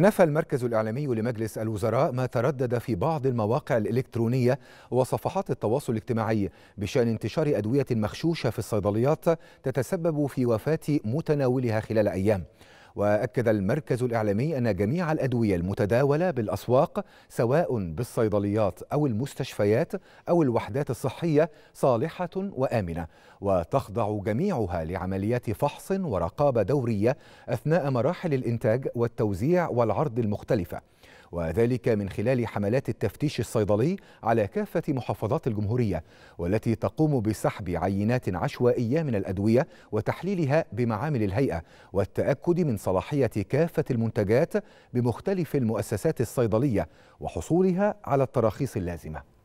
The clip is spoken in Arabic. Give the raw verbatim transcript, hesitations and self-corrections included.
نفى المركز الإعلامي لمجلس الوزراء ما تردد في بعض المواقع الإلكترونية وصفحات التواصل الاجتماعي بشأن انتشار أدوية مغشوشة في الصيدليات تتسبب في وفاة متناولها خلال أيام. وأكد المركز الإعلامي أن جميع الأدوية المتداولة بالأسواق سواء بالصيدليات أو المستشفيات أو الوحدات الصحية صالحة وآمنة، وتخضع جميعها لعمليات فحص ورقابة دورية أثناء مراحل الإنتاج والتوزيع والعرض المختلفة، وذلك من خلال حملات التفتيش الصيدلي على كافة محافظات الجمهورية، والتي تقوم بسحب عينات عشوائية من الأدوية وتحليلها بمعامل الهيئة والتأكد من صلاحية كافة المنتجات بمختلف المؤسسات الصيدلية وحصولها على التراخيص اللازمة.